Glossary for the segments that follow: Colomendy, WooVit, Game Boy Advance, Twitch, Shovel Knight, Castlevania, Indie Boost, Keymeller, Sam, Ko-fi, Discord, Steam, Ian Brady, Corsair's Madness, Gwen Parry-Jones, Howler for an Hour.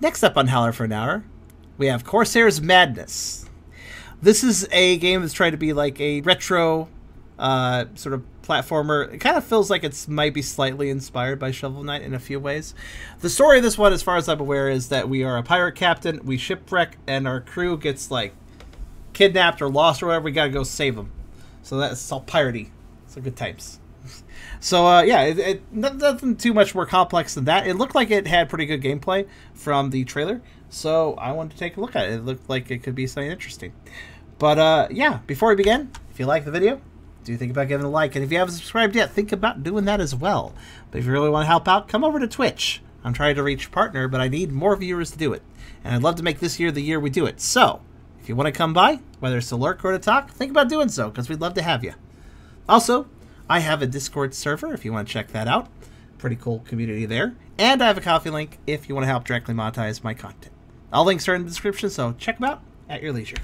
Next up on Howler for an Hour, we have Corsair's Madness. This is a game that's trying to be like a retro sort of platformer. It kind of feels like it might be slightly inspired by Shovel Knight in a few ways. The story of this one, as far as I'm aware, is that we are a pirate captain, we shipwreck, and our crew gets like kidnapped or lost or whatever. We gotta go save them. So that's all piratey. So good times. So yeah, nothing too much more complex than that. It looked like it had pretty good gameplay from the trailer, so I wanted to take a look at it. It looked like it could be something interesting. But yeah, before we begin, if you like the video, do think about giving a like, and if you haven't subscribed yet, think about doing that as well. But if you really want to help out, come over to Twitch. I'm trying to reach partner, but I need more viewers to do it, and I'd love to make this year the year we do it. So if you want to come by, whether it's to lurk or to talk, think about doing so, because we'd love to have you. Also, I have a Discord server if you want to check that out. Pretty cool community there. And I have a Ko-fi link if you want to help directly monetize my content. All links are in the description, so check them out at your leisure.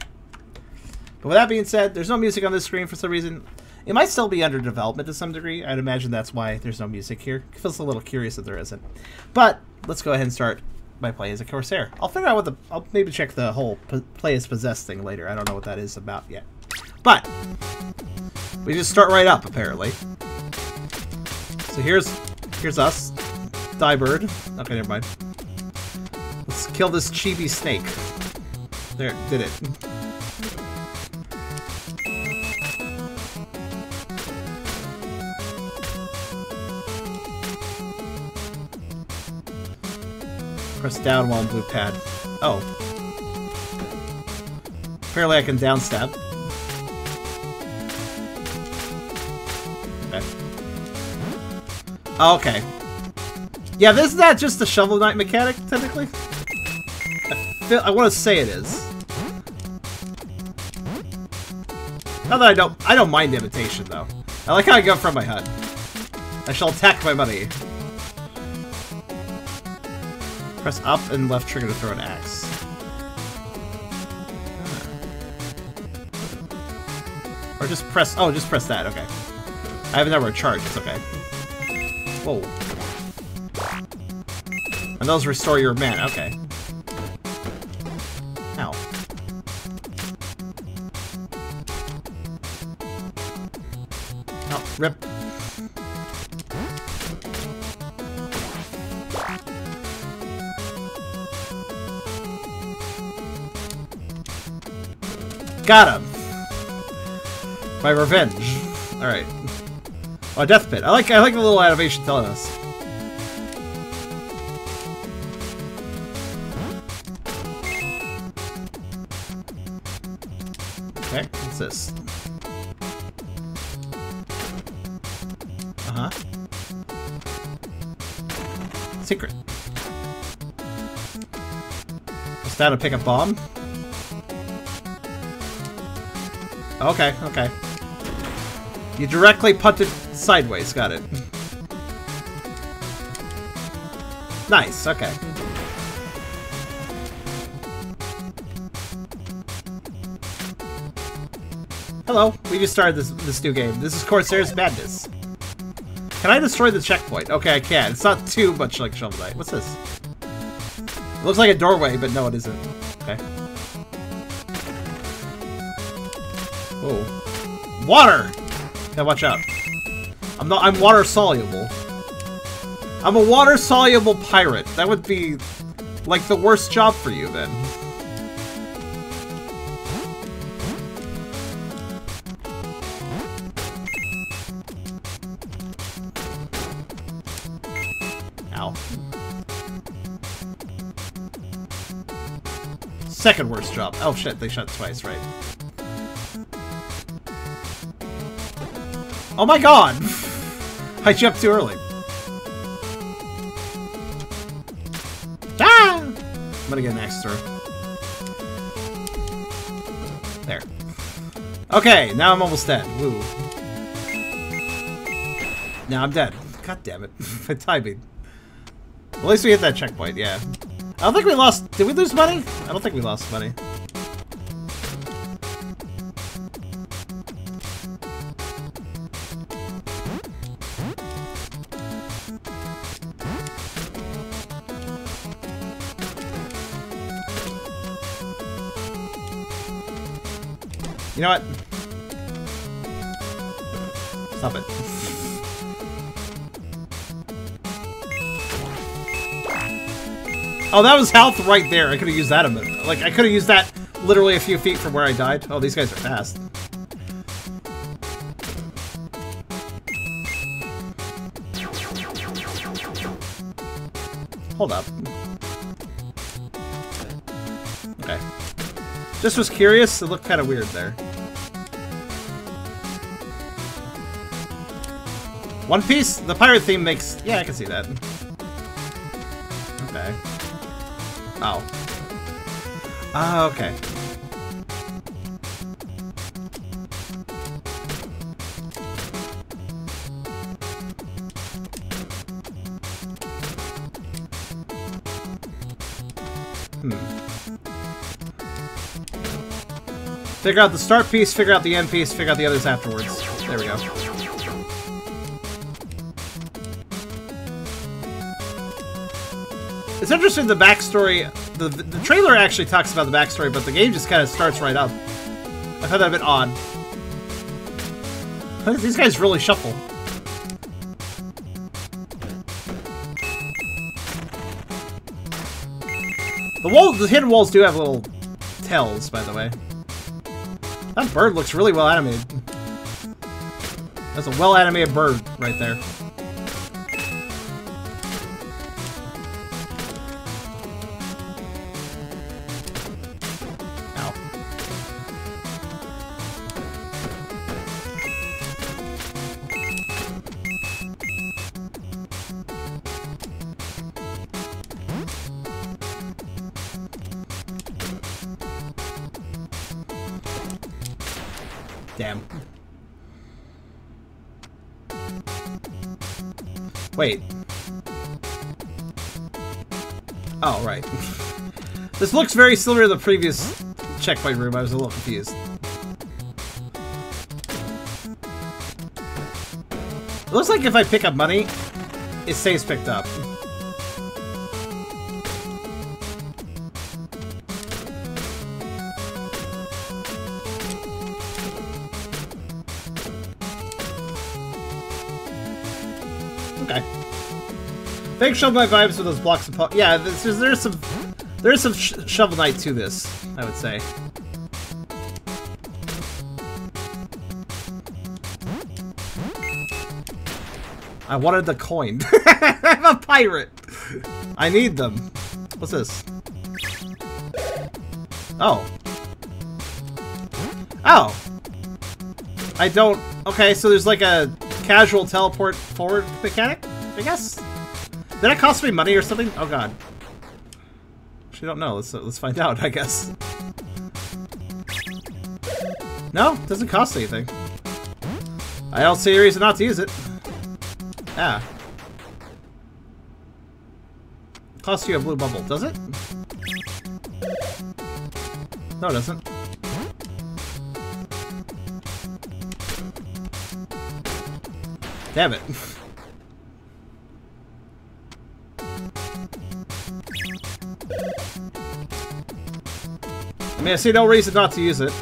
But with that being said, there's no music on this screen for some reason. It might still be under development to some degree. I'd imagine that's why there's no music here. It feels a little curious that there isn't. But let's go ahead and start my play as a Corsair. I'll figure out what the... I'll maybe check the whole play as possessed thing later. I don't know what that is about yet. But we just start right up, apparently. So here's us. Die bird. Okay, never mind. Let's kill this chibi snake. There, did it. Press down while on blue pad. Oh. Apparently I can down stab. Okay. Okay. Yeah, this is not just the Shovel Knight mechanic, technically. I want to say it is. Not that I don't mind imitation, though. I like how I go from my hut. I shall attack my money. Press up and left trigger to throw an axe. Huh. Or just press... Oh, just press that. Okay. I have a number of charges. Okay. Whoa. And those restore your mana. Okay. Ow. Oh, rip. Got him! My revenge. Alright. Oh, death pit. I like the little animation telling us. Okay, what's this? Uh-huh. Secret. Just down to pick a bomb? Okay, okay. You directly punted sideways, got it. Nice, okay. Hello, we just started this new game. This is Corsair's Madness. Can I destroy the checkpoint? Okay, I can. It's not too much like Shovel Knight. What's this? It looks like a doorway, but no, it isn't. Okay. Oh. Water! Now watch out. I'm water soluble. I'm a water soluble pirate. That would be like the worst job for you then. Ow. Second worst job. Oh shit, they shot twice, right? Oh my god! I jumped too early. Ah! I'm gonna get an axe throw. There. Okay, now I'm almost dead. Woo. Now I'm dead. God damn it. My timing. At least we hit that checkpoint, yeah. I don't think we lost... Did we lose money? I don't think we lost money. You know what? Stop it. Oh, that was health right there. I could have used that a minute. Like, I could have used that literally a few feet from where I died. Oh, these guys are fast. Hold up. Okay. Just was curious. It looked kind of weird there. One Piece? The pirate theme makes... Yeah, I can see that. Okay. Oh. Ah, okay. Figure out the start piece, figure out the end piece, figure out the others afterwards. There we go. It's interesting the backstory. The trailer actually talks about the backstory, but the game just kind of starts right up. I thought that a bit odd. These guys really shuffle. The walls, the hidden walls do have little tells, by the way. That bird looks really well animated. That's a well animated bird right there. Wait. Oh, right. This looks very similar to the previous checkpoint room. I was a little confused. It looks like if I pick up money, it stays picked up. Big Shovel Knight vibes with those blocks of... Yeah, there's some Shovel Knight to this, I would say. I wanted the coin. I'm a pirate. I need them. What's this? Oh. Oh. I don't... Okay, so there's like a casual teleport forward mechanic, I guess? Did it cost me money or something? Oh god. Actually, I don't know. Let's find out, I guess. No? Doesn't cost anything. I don't see a reason not to use it. Ah. Costs you a blue bubble, does it? No, it doesn't. Damn it. I mean, I see no reason not to use it.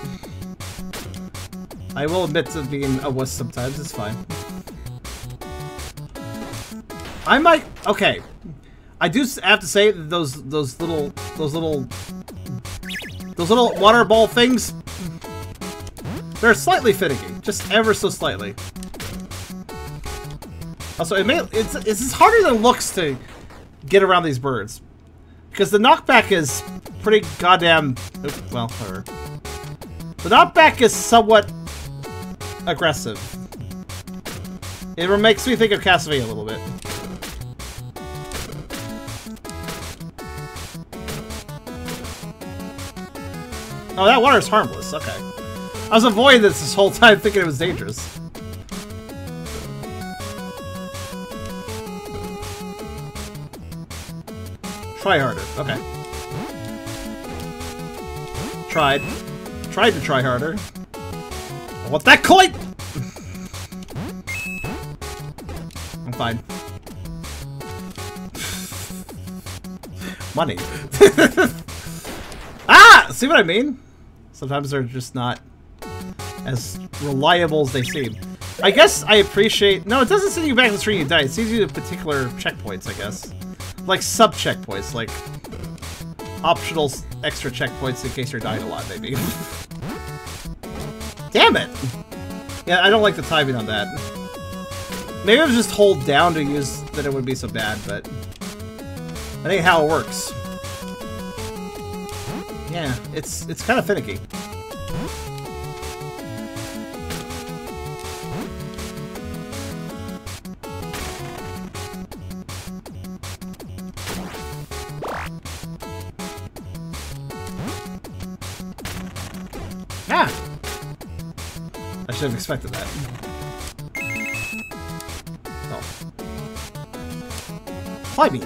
I will admit to being a wuss sometimes, it's fine. I might... Okay. I do have to say that those little water ball things, they're slightly finicky. Just ever so slightly. Also, it's harder than it looks to get around these birds. Because the knockback is pretty goddamn... Well, whatever. The knockback is somewhat aggressive. It makes me think of Castlevania a little bit. Oh, that water is harmless. Okay. I was avoiding this whole time thinking it was dangerous. Try harder. Okay. Tried. Tried to try harder. I want that coin! I'm fine. Money. Ah! See what I mean? Sometimes they're just not... as reliable as they seem. I guess I appreciate... No, it doesn't send you back to the screen you die. It sends you to particular checkpoints, I guess. Like sub-checkpoints, like optional extra checkpoints in case you're dying a lot, maybe. Damn it! Yeah, I don't like the timing on that. Maybe I was just hold down to use that it would be so bad, but... that ain't how it works. Yeah, it's kind of finicky. Ah! I should have expected that. Oh. Flybeam!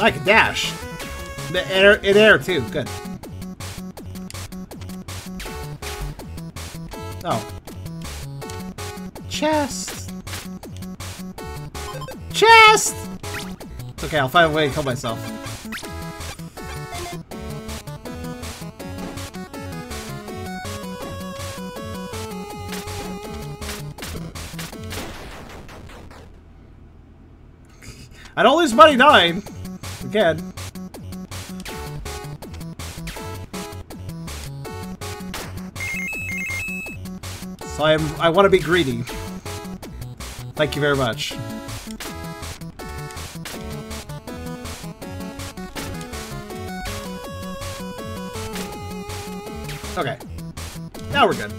I can dash. In air too, good. Oh. Chest! Chest! It's okay, I'll find a way to kill myself. I don't lose money dying. Again. So I want to be greedy. Thank you very much. Okay. Now we're good.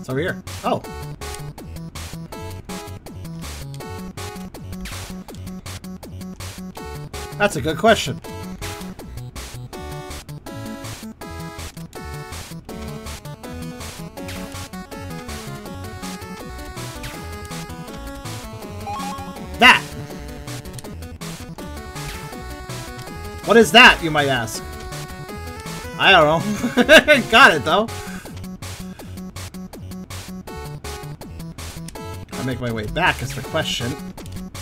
It's over here. Oh. That's a good question. What is that, you might ask? I don't know. Got it, though. I make my way back is the question.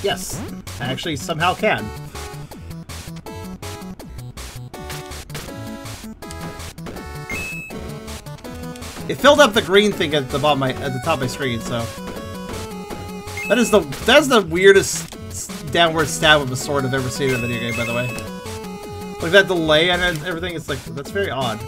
Yes, I actually somehow can. It filled up the green thing at the bottom, at the top of my screen, so that's the weirdest downward stab with a sword I've ever seen in a video game, by the way. Like that delay and everything, it's like, that's very odd.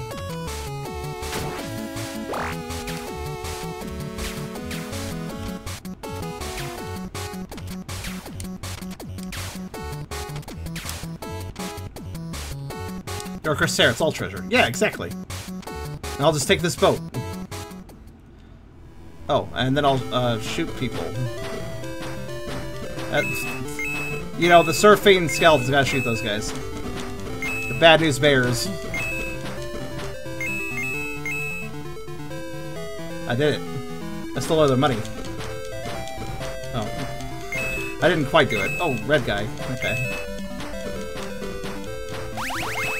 You're a Corsair, it's all treasure. Yeah, exactly. And I'll just take this boat. Oh, and then I'll shoot people. That's, you know, the surfing skeletons gotta shoot those guys. Bad news bears. I did it. I still owe their money. Oh. I didn't quite do it. Oh, red guy. Okay.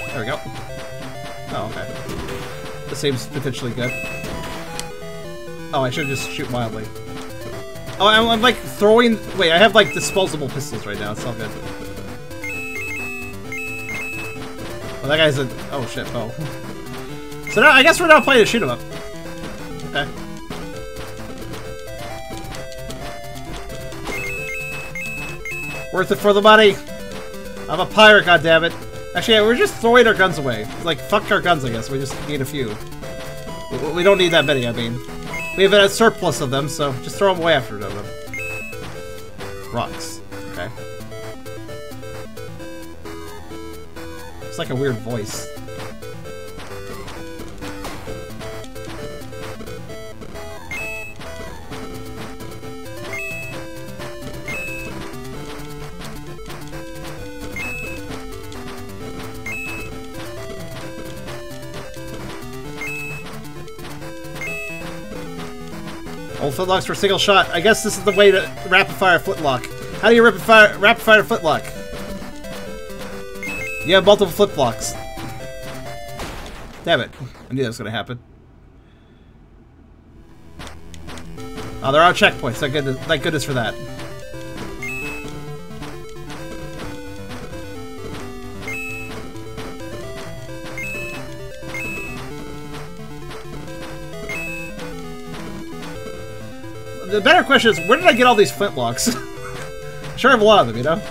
There we go. Oh, okay. This seems potentially good. Oh, I should just shoot wildly. Oh, I'm like throwing... Wait, I have like disposable pistols right now. It's all good. Well, that guy's a... Oh, shit. Oh. So now, I guess we're not playing to shoot him up. Okay. Worth it for the money. I'm a pirate, goddammit. Actually, yeah, we're just throwing our guns away. Like, fuck our guns, I guess. We just need a few. We don't need that many, I mean. We have a surplus of them, so just throw them away after them. Rocks. Okay. It's like a weird voice. Old flintlocks for a single shot. I guess this is the way to rapid fire flintlock. How do you rapid fire flintlock? You have multiple flip-flops. Damn it. I knew that was going to happen. Oh, there are checkpoints. Thank goodness for that. The better question is, where did I get all these flintlocks? Sure I have a lot of them, you know?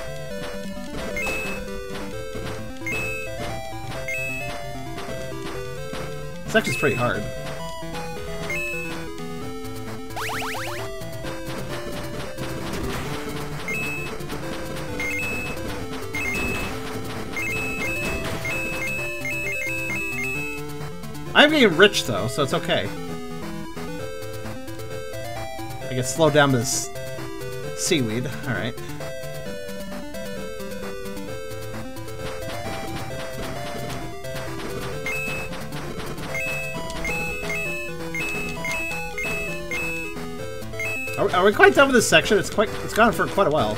This section's pretty hard. I'm getting rich though, so it's okay. I can slow down this seaweed. Alright. Are we quite done with this section? It's gone for quite a while.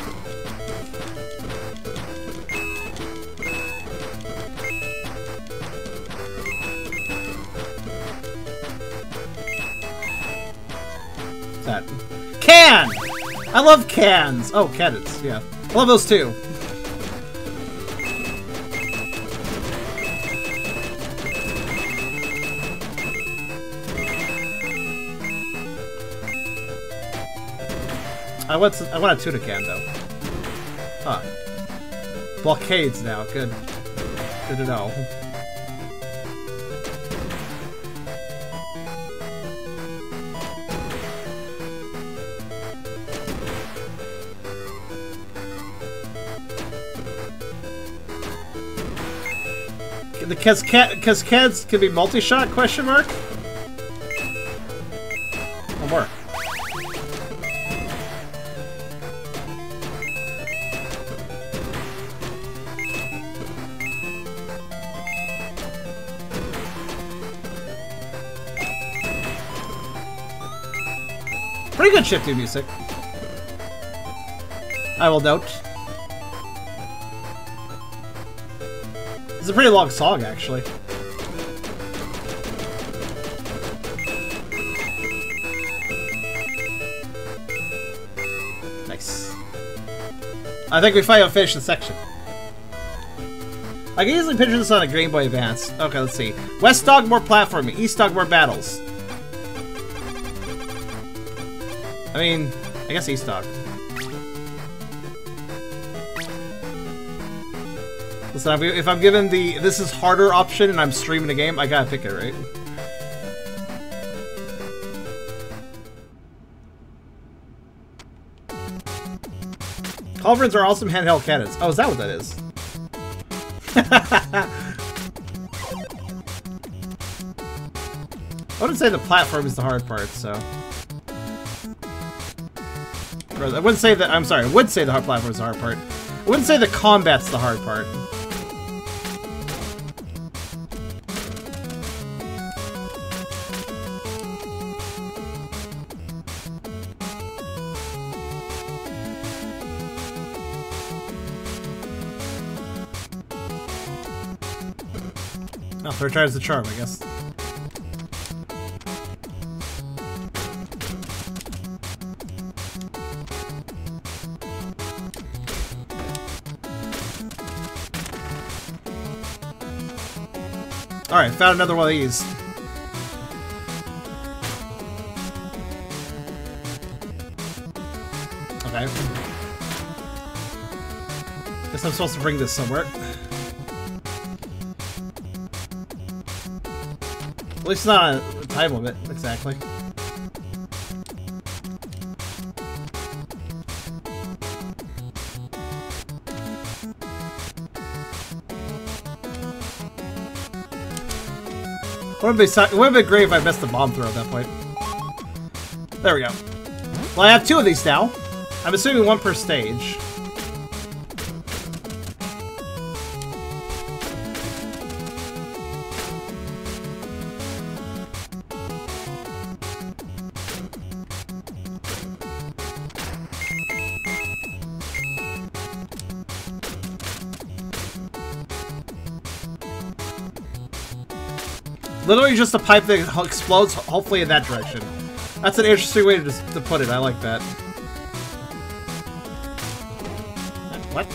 I love cans! Oh, cannons, yeah. I love those too. I want a tuna can though. Huh. Blockades now, good. Good to know. Because cans can be multi-shot, question mark? One more. Pretty good shifty music, I will note. It's a pretty long song, actually. Nice. I think we finally finished the section. I can easily picture this on a Game Boy Advance. Okay, let's see. West Dog, more platforming. East Dog, more battles. I mean, I guess East Dog. So if I'm given the this is harder option and I'm streaming a game, I gotta pick it, right? Culverins are awesome handheld cannons. Oh, is that what that is? I wouldn't say the platform is the hard part, so. I wouldn't say that, I'm sorry, I would say the hard platform is the hard part. I wouldn't say the combat's the hard part. Third time's the charm, I guess. Alright, found another one of these. Okay. Guess I'm supposed to bring this somewhere. At least not a time limit, exactly. It would have been great if I missed the bomb throw at that point. There we go. Well, I have two of these now. I'm assuming one per stage. Literally just a pipe that explodes, hopefully in that direction. That's an interesting way to put it. I like that. What?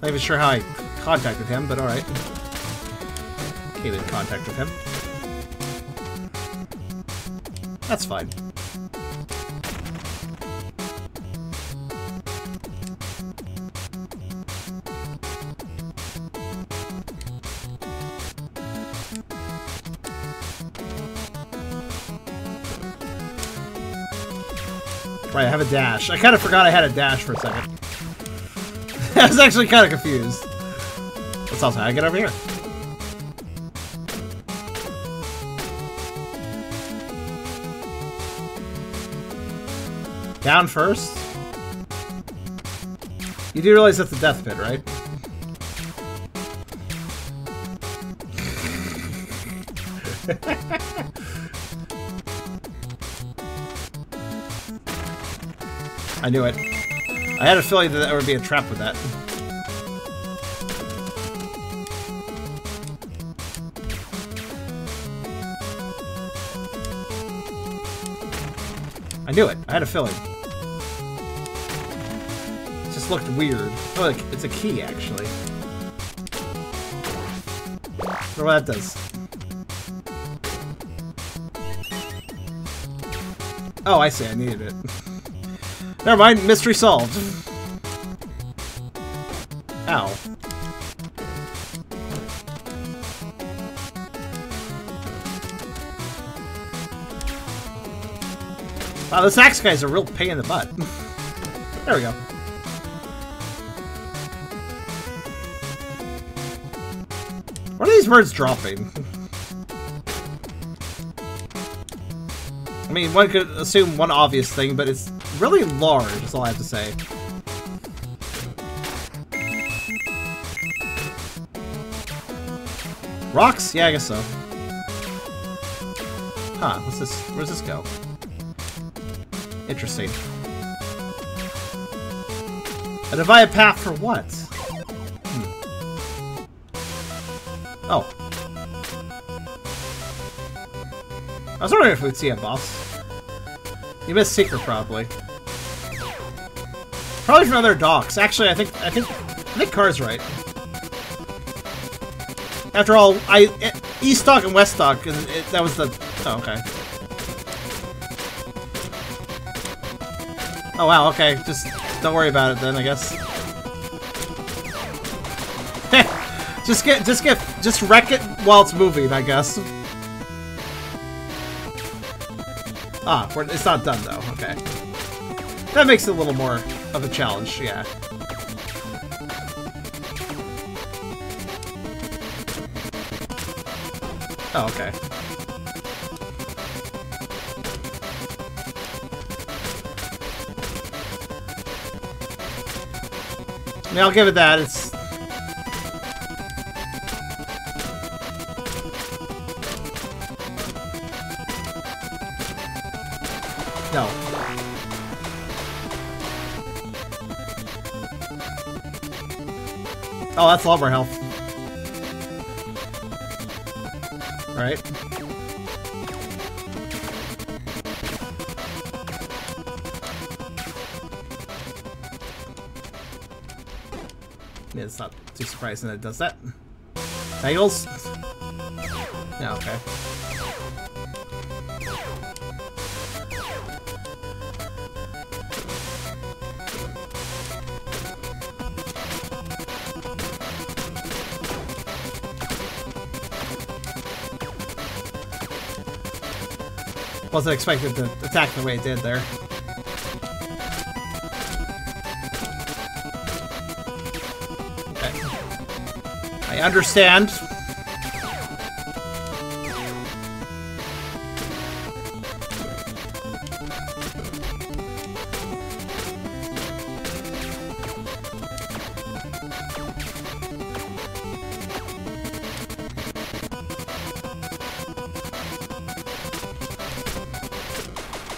Not even sure how I contacted him, but alright. Came in contact with him. That's fine. Right, I have a dash. I kind of forgot I had a dash for a second. I was actually kind of confused. That's also how I get over here. Down first? You do realize that's the death pit, right? I knew it. I had a feeling that there would be a trap with that. I knew it. I had a feeling. It just looked weird. Oh, it's a key, actually. I don't know what that does. Oh, I see. I needed it. Never mind, mystery solved. Ow. Wow, this axe guy's a real pain in the butt. There we go. What are these birds dropping? I mean, one could assume one obvious thing, but it's really large, is all I have to say. Rocks? Yeah, I guess so. Huh, what's this? Where does this go? Interesting. A divide path for what? Hmm. Oh. I was wondering if we'd see a boss. You missed Seeker, probably. Probably from other docks. Actually, I think Car's right. After all, East Dock and West Dock, and that was the... Oh, okay. Oh, wow, okay. Just don't worry about it then, I guess. Just wreck it while it's moving, I guess. Ah, it's not done, though. Okay. That makes it a little more of a challenge, yeah. Oh, okay. I mean, I'll give it that. It's... No. Oh, that's all of our health. Alright. Yeah, it's not too surprising that it does that. Tangles? Yeah, okay. Wasn't expected to attack the way it did there. Okay. I understand.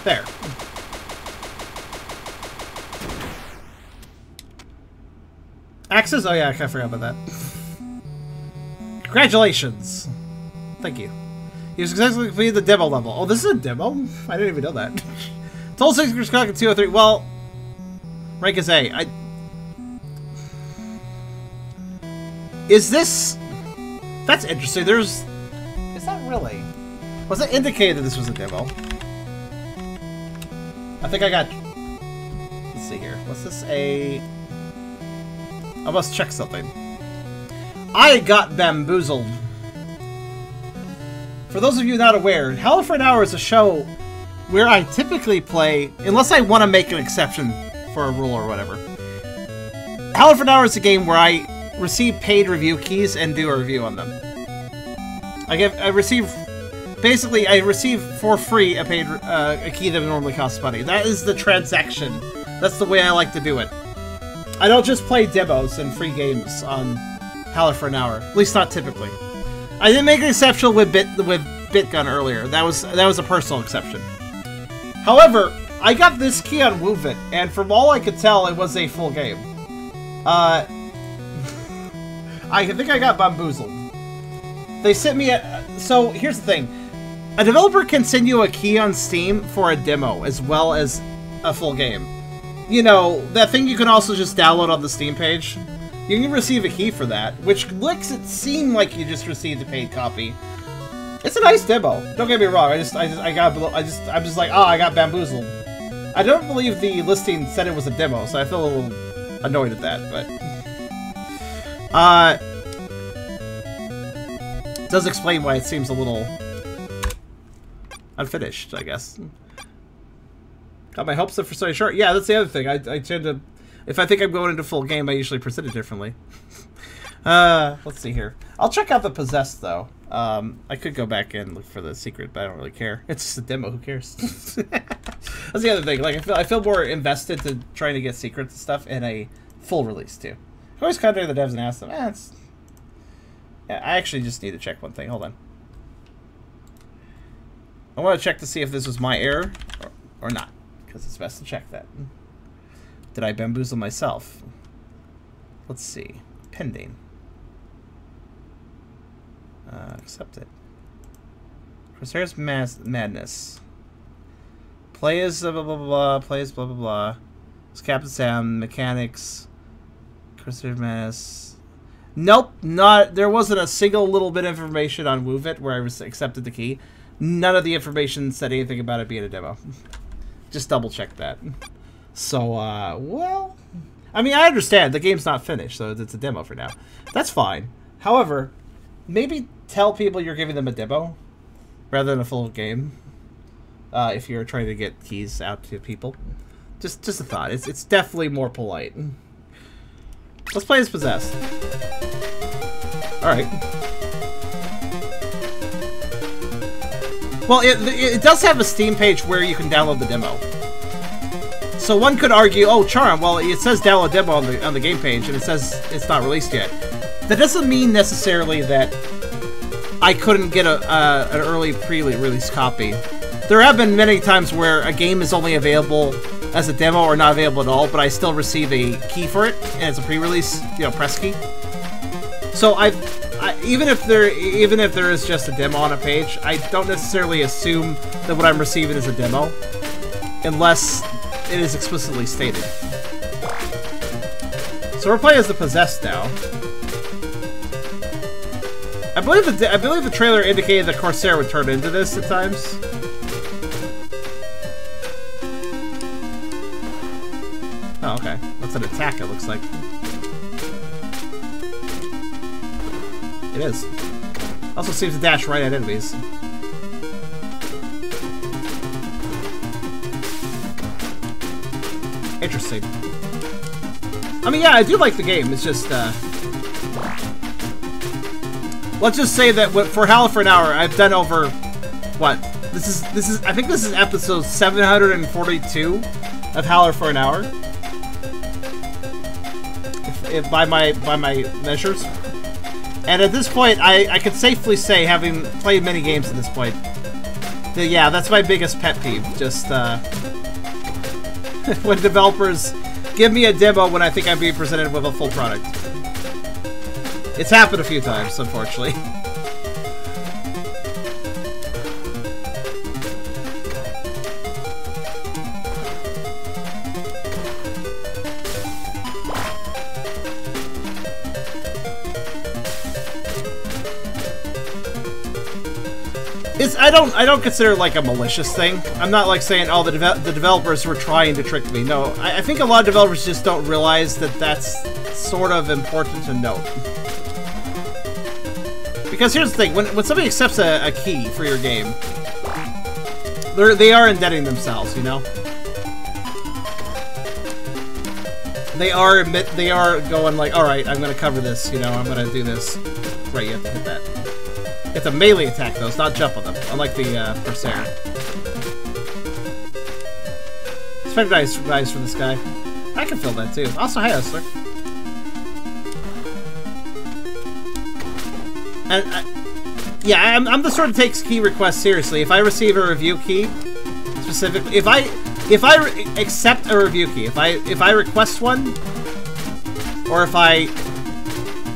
There. Axes? Oh yeah, I kind of forgot about that. Congratulations! Thank you. You successfully completed the demo level. Oh, this is a demo? I didn't even know that. Total 6 clock at 203. Well, rank is A. Is this... That's interesting. There's... Is that really... Was it indicated that this was a demo? I think I got... Let's see here. What's this? A... I must check something. I got bamboozled. For those of you not aware, Howler for an Hour is a show where I typically play, unless I want to make an exception for a rule or whatever. Howler for an Hour is a game where I receive paid review keys and do a review on them. I receive for free a paid a key that normally costs money. That is the transaction. That's the way I like to do it. I don't just play demos and free games on Howler for an Hour, at least not typically. I didn't make an exception with BitGun earlier. That was a personal exception. However, I got this key on WooVit, and from all I could tell, it was a full game. I think I got bamboozled. They sent me a... So, here's the thing. A developer can send you a key on Steam for a demo, as well as a full game. You know, that thing you can also just download on the Steam page. You can receive a key for that, which makes it seem like you just received a paid copy. It's a nice demo. Don't get me wrong. I'm just like, oh, I got bamboozled. I don't believe the listing said it was a demo, so I feel a little annoyed at that, but... It does explain why it seems a little... unfinished, I guess. Got my hopes up for so short. Yeah, that's the other thing. I tend to... If I think I'm going into full game, I usually present it differently. Let's see here. I'll check out the Possessed, though. I could go back and look for the secret, but I don't really care. It's just a demo. Who cares? That's the other thing. Like, I feel more invested to trying to get secrets and stuff in a full release, too. I always contact the devs and ask them, Yeah, I actually just need to check one thing. Hold on. I want to check to see if this was my error or not, because it's best to check that. Did I bamboozle myself? Let's see. Pending. Accept it. Corsair's Madness. Play as blah, blah, blah, blah. Play as blah, blah, blah. It's Captain Sam. Mechanics. Corsair's Madness. Nope. Not. There wasn't a single little bit of information on WooVit where I accepted the key. None of the information said anything about it being a demo. Just double check that. So, well, I mean, I understand the game's not finished, so it's a demo for now. That's fine. However, maybe tell people you're giving them a demo rather than a full game. If you're trying to get keys out to people, just a thought. It's definitely more polite. Let's play as Possessed. All right. Well, it does have a Steam page where you can download the demo. So one could argue, oh, Charm, well, it says download demo on the game page, and it says it's not released yet. That doesn't mean necessarily that I couldn't get an early pre-release copy. There have been many times where a game is only available as a demo or not available at all, but I still receive a key for it, and it's a pre-release, you know, press key. So even if there is just a demo on a page, I don't necessarily assume that what I'm receiving is a demo, unless it is explicitly stated. So we're playing as the Possessed now. I believe the trailer indicated that Corsair would turn into this at times. Oh, okay. That's an attack, it looks like. It is. Also seems to dash right at enemies. Interesting. I mean, yeah, I do like the game. It's just, let's just say that for Howler for an Hour, I've done over, what? This is, I think this is episode 742 of Howler for an Hour. If by my measures. And at this point, I could safely say, having played many games at this point, that, yeah, that's my biggest pet peeve. Just, when developers give me a demo when I think I'm being presented with a full product. It's happened a few times, unfortunately. It's I don't consider it like a malicious thing. I'm not like saying, oh, the developers were trying to trick me. No, I think a lot of developers just don't realize that that's sort of important to note. Because here's the thing, when somebody accepts a key for your game, they are indebting themselves, you know. They are going like, all right, I'm gonna cover this, you know, I'm gonna do this. Right, you have to hit that. It's a melee attack, though. It's not jump on them, unlike the Corsair. It's very nice from this guy. I can feel that, too. Also, hi, Hustler. And, yeah, I'm the sort of takes key requests seriously. If I receive a review key, specifically... If I accept a review key, if I request one, or if I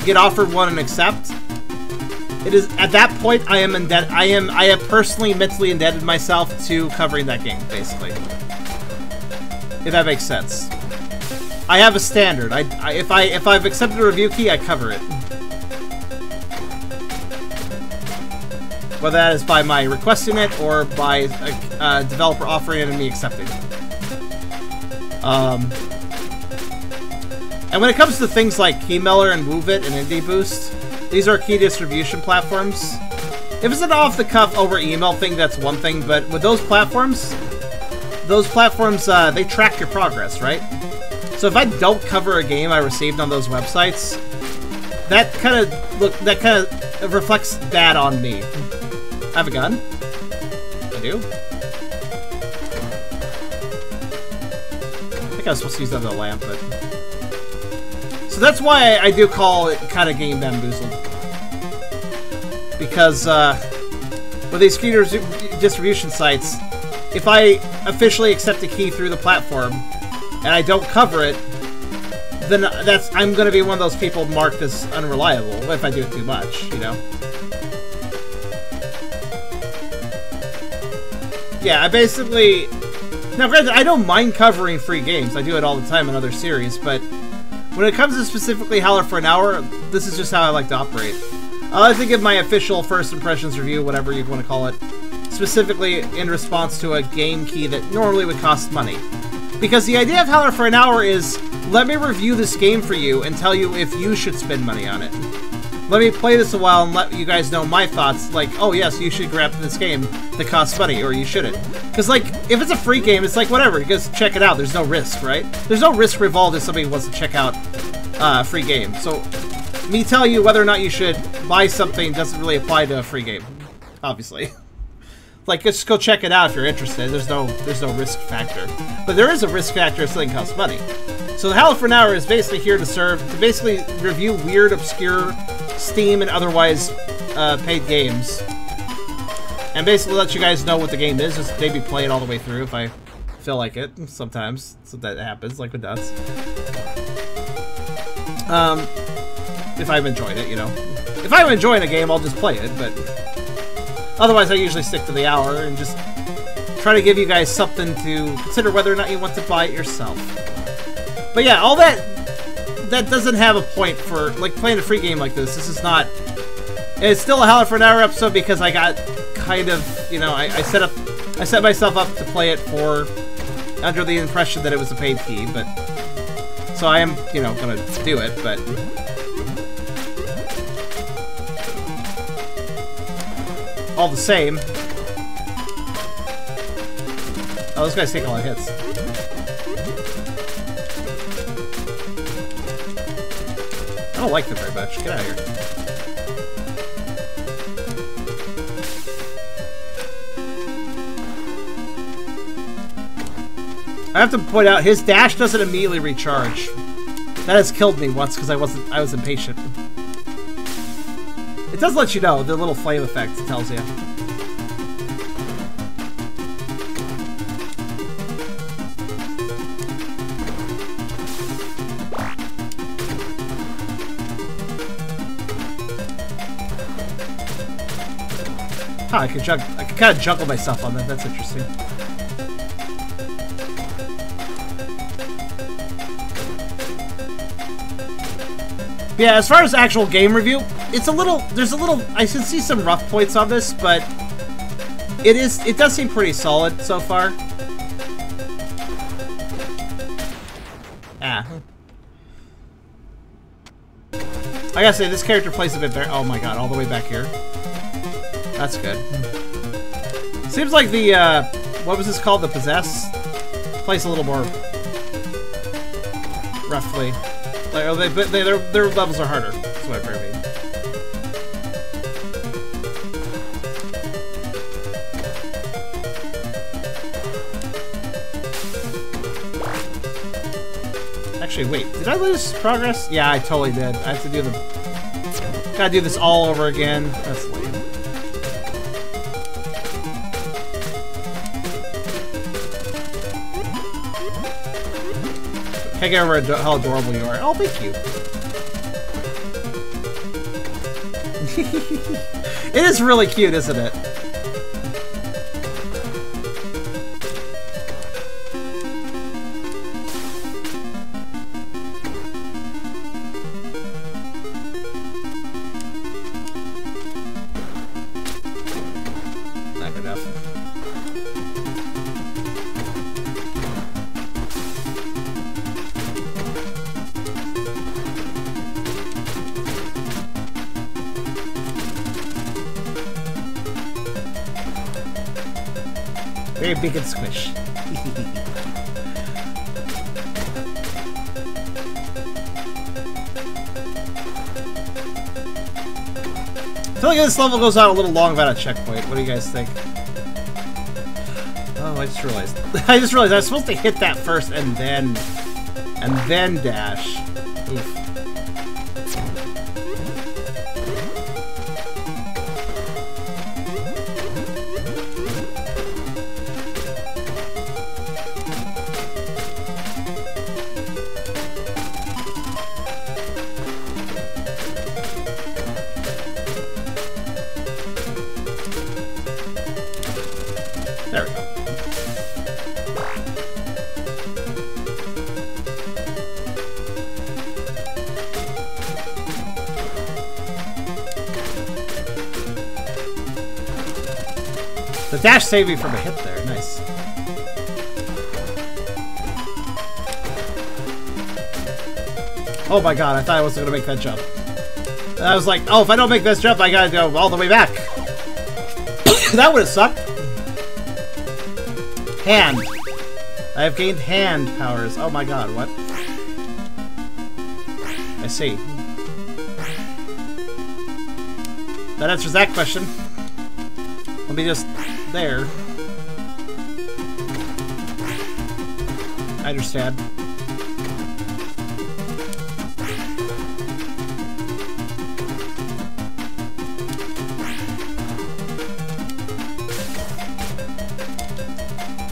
get offered one and accept... It is at that point I have personally mentally indebted myself to covering that game, basically. If that makes sense. I have a standard. If I've accepted a review key, I cover it. Whether that is by my requesting it or by a developer offering it and me accepting it. And when it comes to things like Keymeller and WooVit and Indie Boost. These are key distribution platforms. If it's an off-the-cuff over email thing, that's one thing, but with those platforms, they track your progress, right? So if I don't cover a game I received on those websites, that kind of reflects bad on me. I have a gun. I do. I think I was supposed to use that as a lamp, but... So that's why I do call it kind of game bamboozled. Because with these key distribution sites, if I officially accept a key through the platform and I don't cover it, then I'm going to be one of those people marked as unreliable if I do it too much, you know? Yeah, I basically... Now, granted, I don't mind covering free games. I do it all the time in other series, but... When it comes to specifically Howler for an Hour, this is just how I like to operate. I like to give my official first impressions review, whatever you want to call it, specifically in response to a game key that normally would cost money. Because the idea of Howler for an Hour is, let me review this game for you and tell you if you should spend money on it. Let me play this a while and let you guys know my thoughts, like, oh yes, you should grab this game that costs money, or you shouldn't. Because, like, if it's a free game, it's like, whatever, just check it out, there's no risk, right? There's no risk involved if somebody wants to check out a free game. So, me telling you whether or not you should buy something doesn't really apply to a free game, obviously. Like, just go check it out if you're interested, there's no risk factor. But there is a risk factor if something costs money. So the Howler for an Hour is basically here to basically review weird, obscure Steam and otherwise paid games, and basically let you guys know what the game is. Just maybe play it all the way through if I feel like it. Sometimes, so that happens, like with Nuts. If I've enjoyed it, you know. If I'm enjoying a game, I'll just play it. But otherwise, I usually stick to the hour and just try to give you guys something to consider whether or not you want to buy it yourself. But yeah, all that doesn't have a point for, like, playing a free game like this. This is not... It's still a Howler for an Hour episode because I got kind of, you know, I set myself up to play it for... under the impression that it was a paid key, but... So I am, you know, gonna do it, but... All the same... Oh, those guys take a lot of hits. I don't like them very much. Get out of here. I have to point out, his dash doesn't immediately recharge. That has killed me once because I was impatient. It does let you know, the little flame effect tells you. Huh, I can kind of juggle myself on that. That's interesting. Yeah, as far as actual game review, it's a little... I can see some rough points on this, but It is. It does seem pretty solid so far. Ah. I gotta say, this character plays a bit better. Oh my god, all the way back here. That's good. Seems like the, what was this called? The Possess? Plays a little more... roughly. Like, their levels are harder. That's what I mean. Actually, wait, did I lose progress? Yeah, I totally did. I have to do the... Gotta do this all over again. That's lame. Can't get over how adorable you are. Oh, thank you. It is really cute, isn't it? Big and squish. I feel like this level goes on a little long without a checkpoint. What do you guys think? Oh, I just realized. I just realized I was supposed to hit that first and then dash. Oof. Dash saved me from a hit there. Nice. Oh my god, I thought I wasn't going to make that jump. And I was like, oh, if I don't make this jump, I gotta go all the way back. That would have sucked. Hand. I have gained hand powers. Oh my god, what? I see. That answers that question. Let me just... there. I understand. I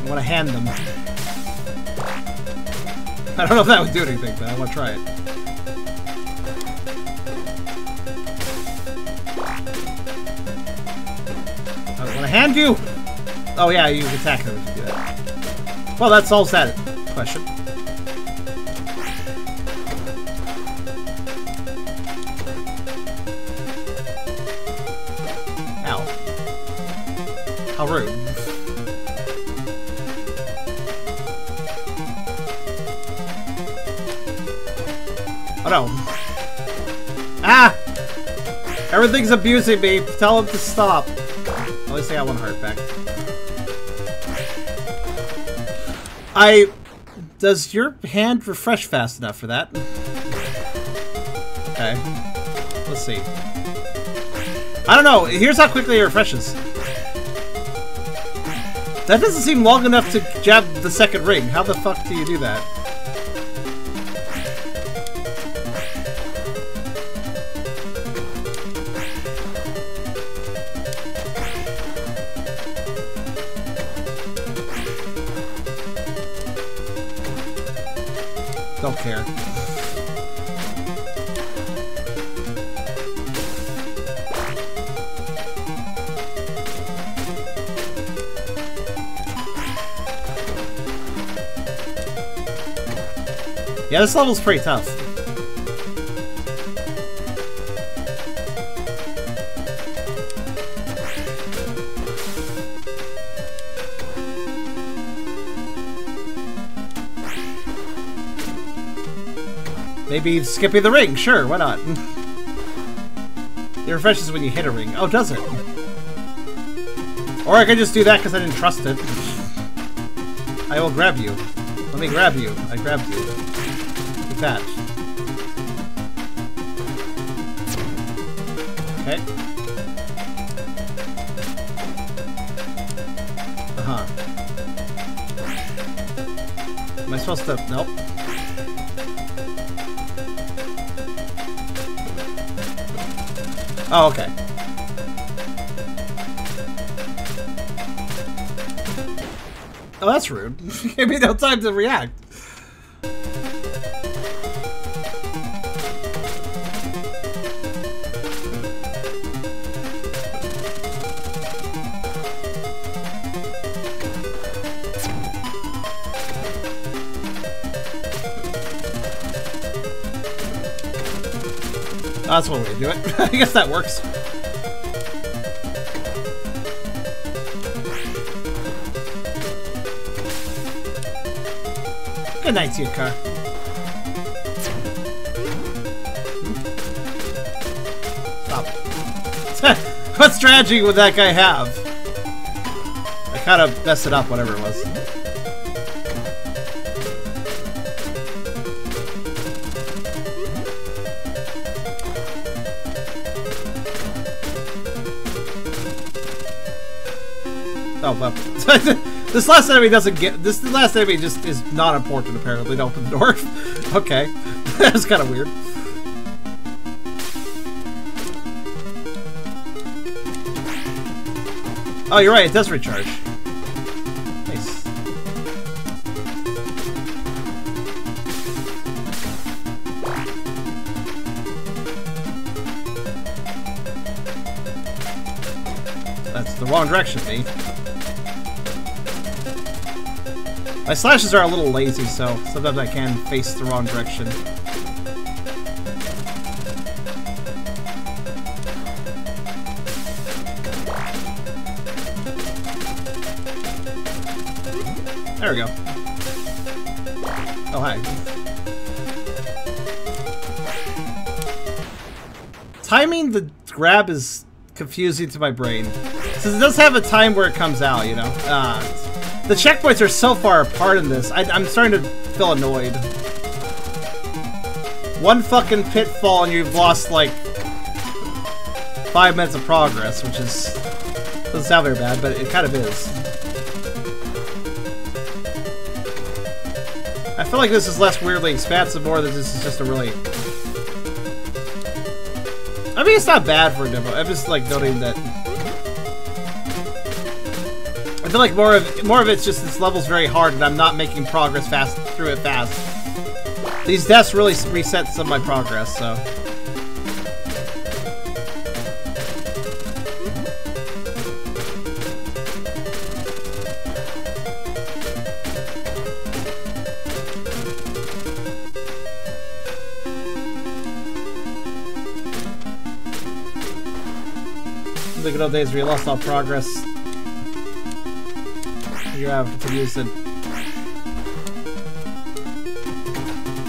want to hand them. I don't know if that would do anything, but I want to try it. Hand you! Oh yeah, you can attack them if you do that. Well, that solves that question. Ow. How rude. Oh no. Ah! Everything's abusing me. Tell him to stop. At least I got one heart back. I... Does your hand refresh fast enough for that? Okay. Let's see. I don't know. Here's how quickly it refreshes. That doesn't seem long enough to jab the second ring. How the fuck do you do that? Don't care. Yeah, this level's pretty tough. Maybe Skippy the Ring, sure, why not? It refreshes when you hit a ring. Oh, does it? Or I could just do that because I didn't trust it. I will grab you. Let me grab you. I grabbed you. With that. Okay. Uh-huh. Am I supposed to... Nope. Oh, okay. Oh, that's rude. Give me no time to react. That's one way to do it. I guess that works. Good night to you, car. Stop. What strategy would that guy have? I kind of messed it up, whatever it was. Oh, well. This last enemy doesn't get... This last enemy just is not important, apparently, to open the door. Okay. That's kind of weird. Oh, you're right. It does recharge. Nice. That's the wrong direction, me. My slashes are a little lazy, so sometimes I can face the wrong direction. There we go. Oh, hi. Timing the grab is confusing to my brain. Since it does have a time where it comes out, you know? The checkpoints are so far apart in this, I'm starting to feel annoyed. One fucking pitfall and you've lost, like, 5 minutes of progress, which is... doesn't sound very bad, but it kind of is. I feel like this is less weirdly expansive, more that this is just a really... I mean, it's not bad for a demo, I'm just, like, noting that... I feel like more of it's just this level's very hard and I'm not making progress fast through it fast. These deaths really reset some of my progress, so. The good old days where you lost all progress. You have to use it.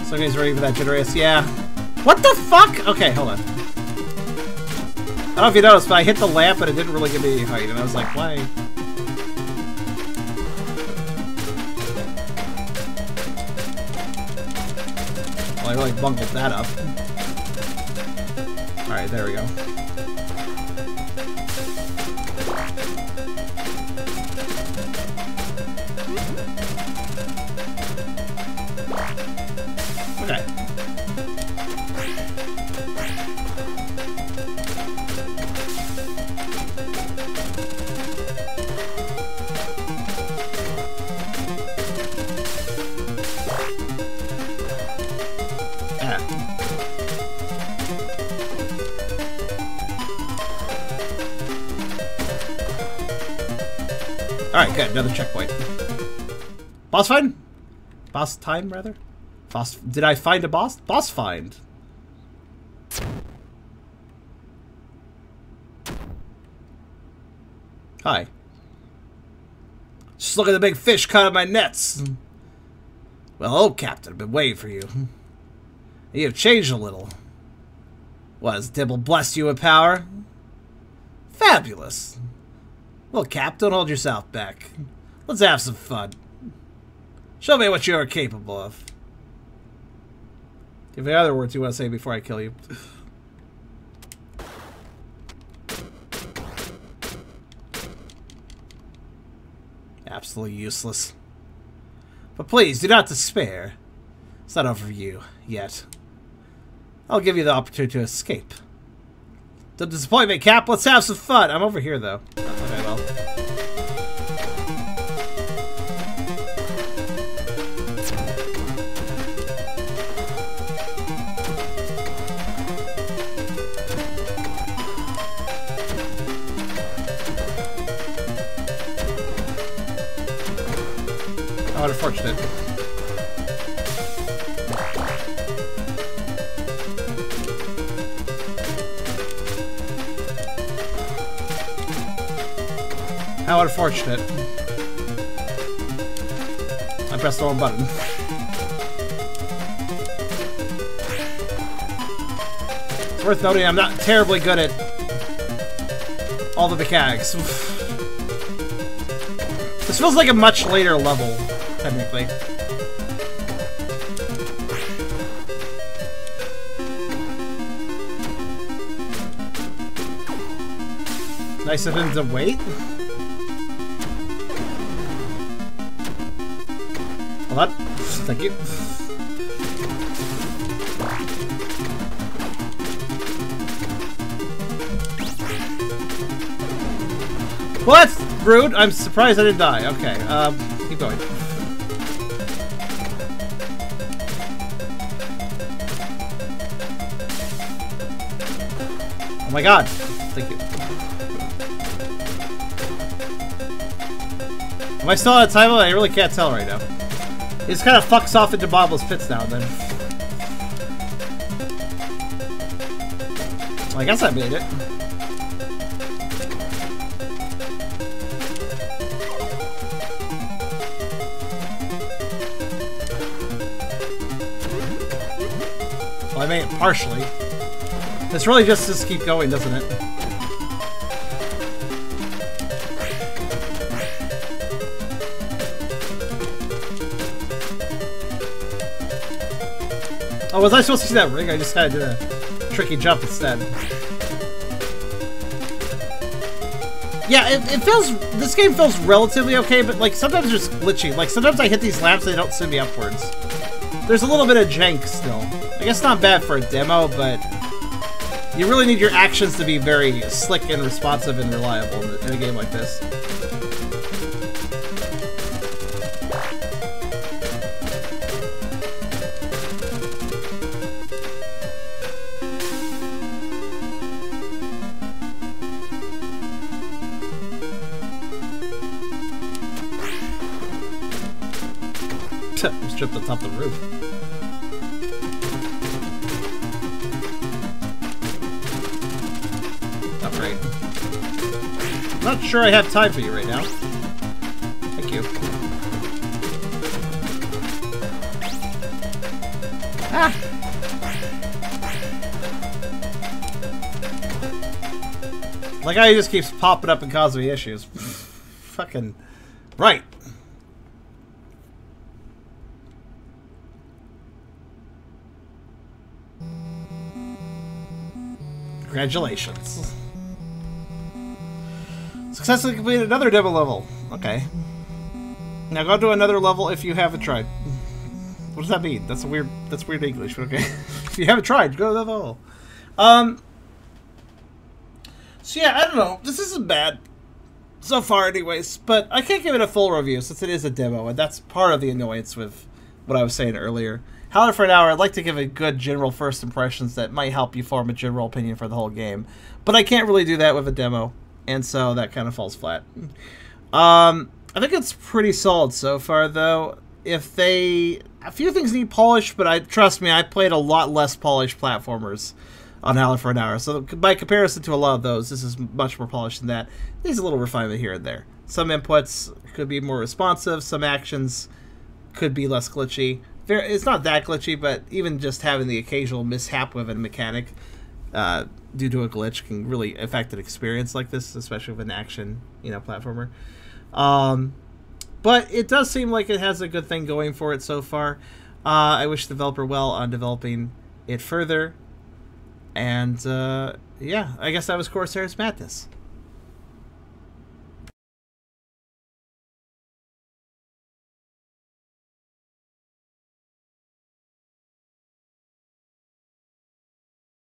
Some guys ready for that generous. Yeah. What the fuck? Okay, hold on. I don't know if you noticed, but I hit the lamp and it didn't really give me any height, and I was like, why? Well, I really bungled that up. Alright, there we go. Okay. Ah. Alright, good. Another checkpoint. Boss fight? Boss time, rather? Boss, did I find a boss? Boss find. Hi. Just look at the big fish caught in my nets. Well, old captain, I've been waiting for you. You have changed a little. What, has Dibble blessed you with power? Fabulous. Well, Cap, don't hold yourself back. Let's have some fun. Show me what you are capable of. If there are other words you want to say before I kill you. Absolutely useless. But please, do not despair. It's not over for you, yet. I'll give you the opportunity to escape. Don't disappoint me, Cap. Let's have some fun. I'm over here, though. Okay, well. Oh, unfortunate. How unfortunate. I pressed the wrong button. It's worth noting I'm not terribly good at all the mechanics. This feels like a much later level, technically. Nice of him to wait. Hold on. Thank you. Well, that's rude. I'm surprised I didn't die. Okay, keep going. Oh my god. Thank you. Am I still on a time limit? I really can't tell right now. It just kind of fucks off into Bobble's Pits now and then. Well, I guess I made it. Well, I made it partially. It's really just keep going, doesn't it? Oh, was I supposed to see that ring? I just kind of did a tricky jump instead. Yeah, it feels... This game feels relatively okay, but, like, sometimes it's glitchy. Like, sometimes I hit these lamps and they don't send me upwards. There's a little bit of jank still. I guess not bad for a demo, but... You really need your actions to be very slick and responsive and reliable in a game like this. Tripped on top of the roof. Not great. I'm not sure I have time for you right now. Thank you. Ah! Like how he just keeps popping up and causing me issues. Fucking right. Congratulations. Successfully completed another demo level. Okay. Now go to another level if you haven't tried. What does that mean? That's weird English, but okay. If you haven't tried, go to another level. So yeah, I don't know. This isn't bad. So far anyways, but I can't give it a full review since it is a demo, and that's part of the annoyance with what I was saying earlier. Howler for an Hour, I'd like to give a good general first impressions that might help you form a general opinion for the whole game. But I can't really do that with a demo, and so that kind of falls flat. I think it's pretty solid so far, though. A few things need polish, but trust me, I played a lot less polished platformers on Howler for an Hour. So by comparison to a lot of those, this is much more polished than that. There's a little refinement here and there. Some inputs could be more responsive, some actions could be less glitchy. it's not that glitchy, but even just having the occasional mishap with a mechanic due to a glitch can really affect an experience like this, especially with an action, you know, platformer. But it does seem like it has a good thing going for it so far. I wish the developer well on developing it further. And yeah, I guess that was Corsair's Madness.